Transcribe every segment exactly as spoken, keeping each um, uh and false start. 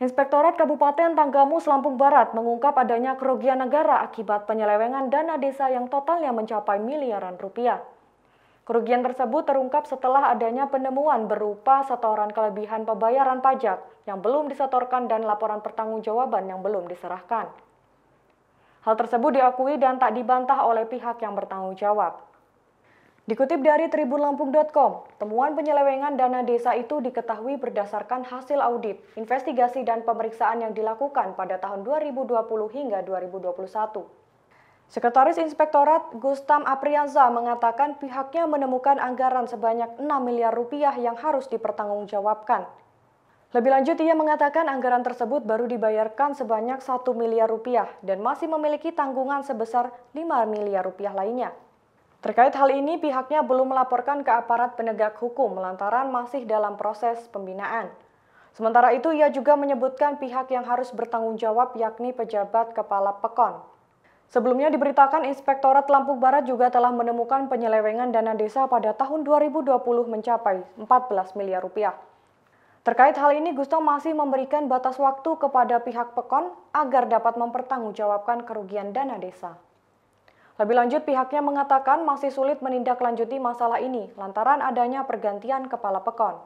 Inspektorat Kabupaten Tanggamus Lampung Barat mengungkap adanya kerugian negara akibat penyelewengan dana desa yang totalnya mencapai miliaran rupiah. Kerugian tersebut terungkap setelah adanya penemuan berupa setoran kelebihan pembayaran pajak yang belum disetorkan dan laporan pertanggungjawaban yang belum diserahkan. Hal tersebut diakui dan tak dibantah oleh pihak yang bertanggung jawab. Dikutip dari tribun lampung titik com, temuan penyelewengan dana desa itu diketahui berdasarkan hasil audit, investigasi, dan pemeriksaan yang dilakukan pada tahun dua ribu dua puluh hingga dua ribu dua puluh satu. Sekretaris Inspektorat Gustam Aprianza mengatakan pihaknya menemukan anggaran sebanyak enam miliar rupiah yang harus dipertanggungjawabkan. Lebih lanjut, ia mengatakan anggaran tersebut baru dibayarkan sebanyak satu miliar rupiah dan masih memiliki tanggungan sebesar lima miliar rupiah lainnya. Terkait hal ini, pihaknya belum melaporkan ke aparat penegak hukum lantaran masih dalam proses pembinaan. Sementara itu, ia juga menyebutkan pihak yang harus bertanggung jawab yakni pejabat kepala Pekon. Sebelumnya diberitakan Inspektorat Lampung Barat juga telah menemukan penyelewengan dana desa pada tahun dua ribu dua puluh mencapai empat belas miliar rupiah. Terkait hal ini, Gustam masih memberikan batas waktu kepada pihak Pekon agar dapat mempertanggungjawabkan kerugian dana desa. Lebih lanjut, pihaknya mengatakan masih sulit menindaklanjuti masalah ini lantaran adanya pergantian kepala Pekon.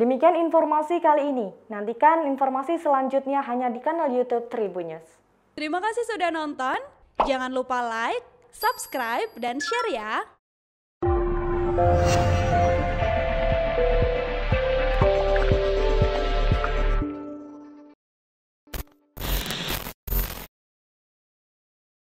Demikian informasi kali ini. Nantikan informasi selanjutnya hanya di kanal YouTube Tribunnews. Terima kasih sudah nonton. Jangan lupa like, subscribe, dan share ya.